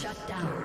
Shut down.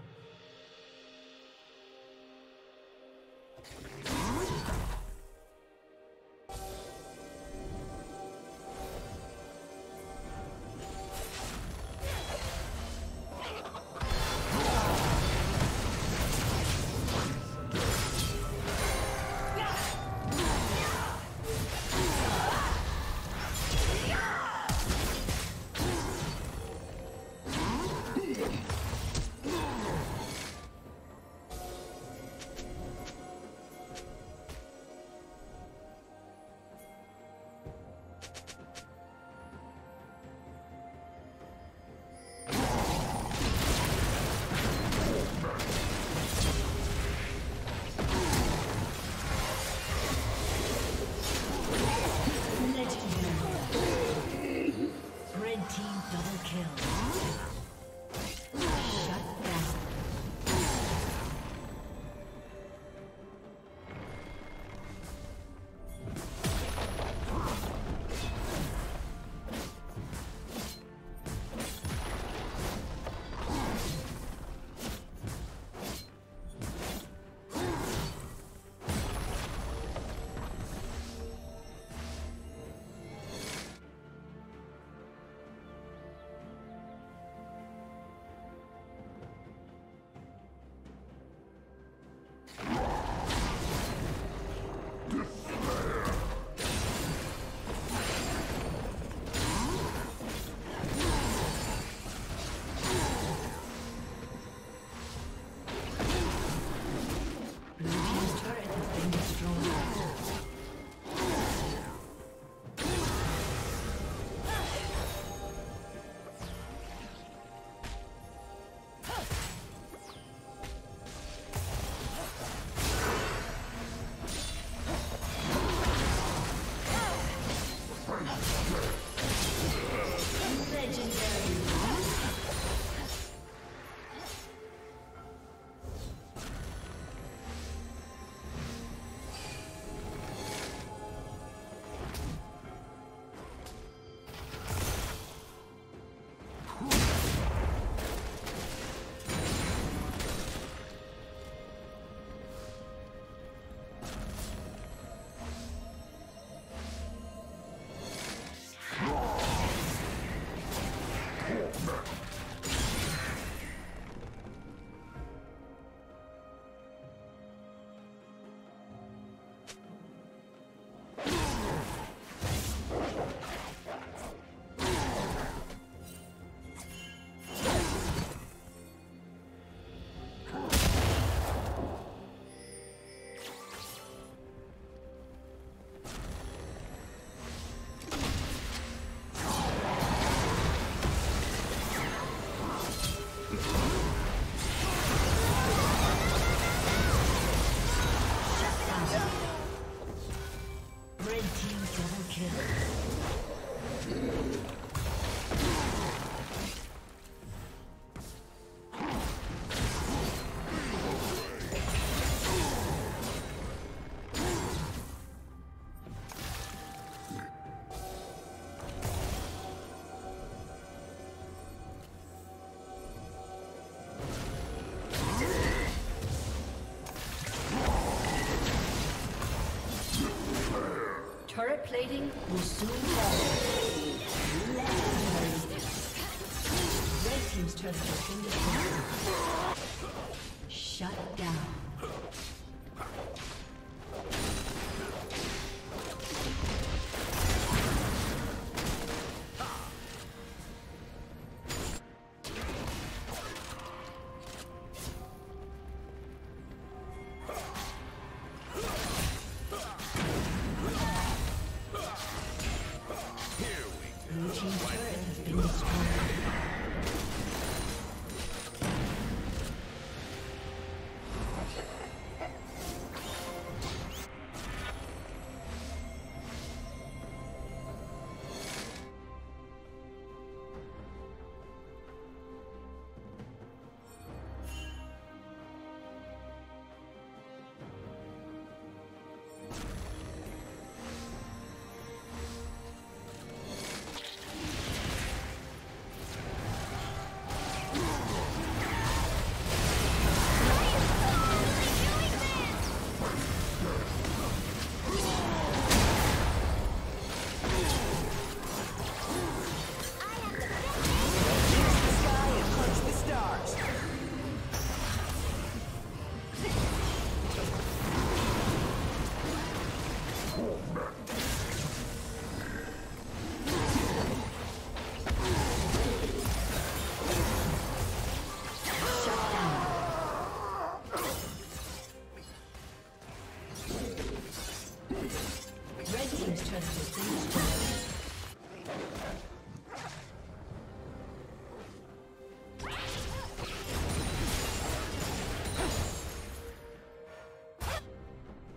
Turret plating will soon fall. Red team's turret has been destroyed. Shut down.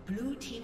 Blue team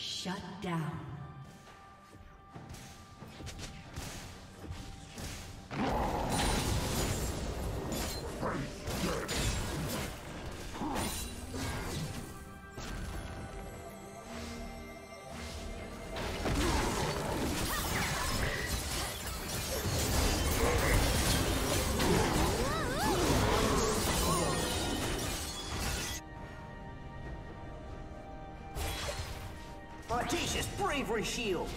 Shut down. Audacious bravery shield!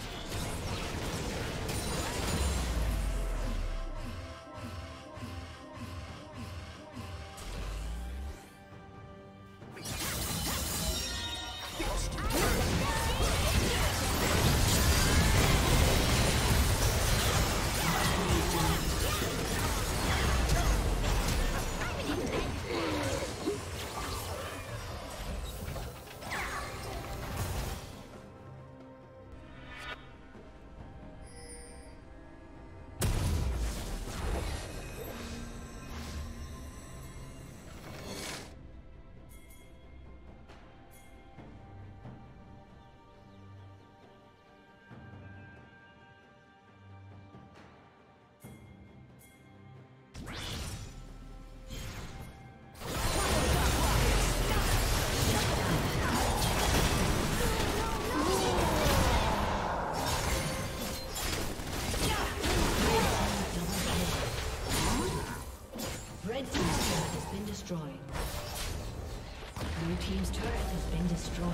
Blue team's turret has been destroyed.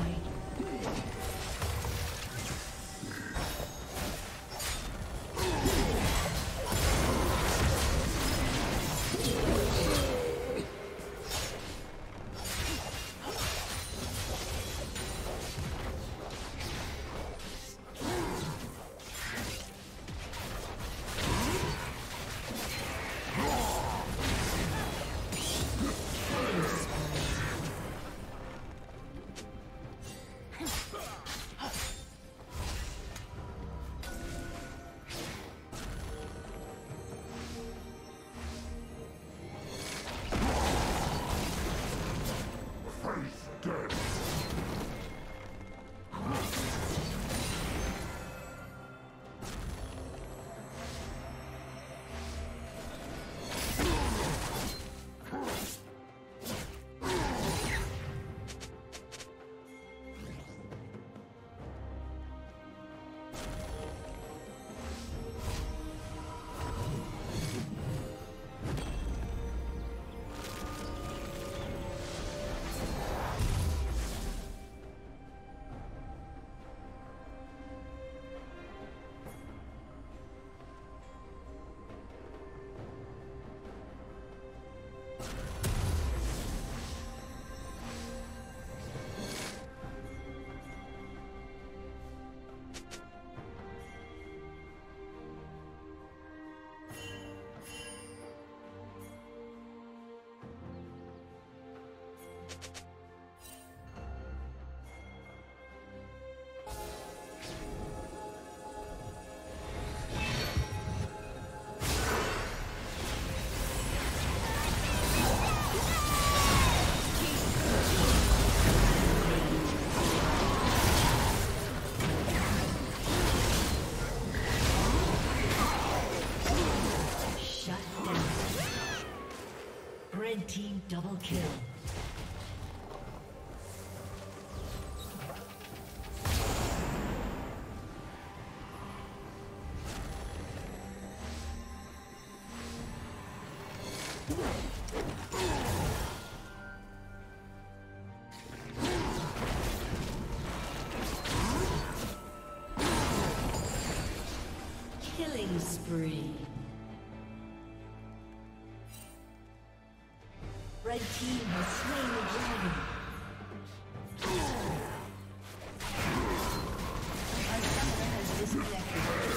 Team double kill. Killing spree. Red team has slain the dragon. A summoner has disconnected.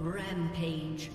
Rampage.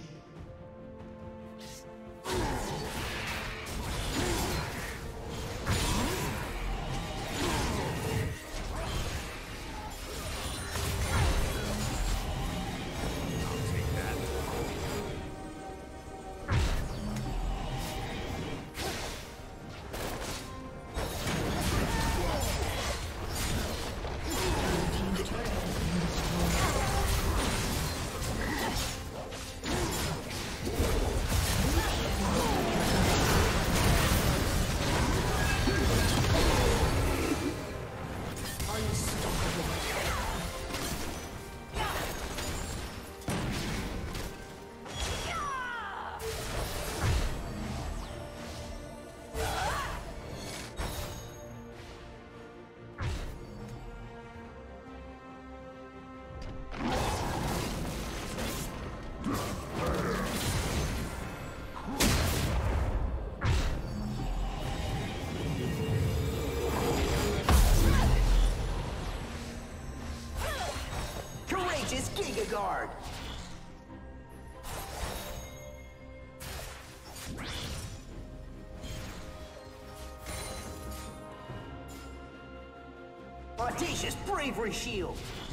Guard. Audacious bravery shield.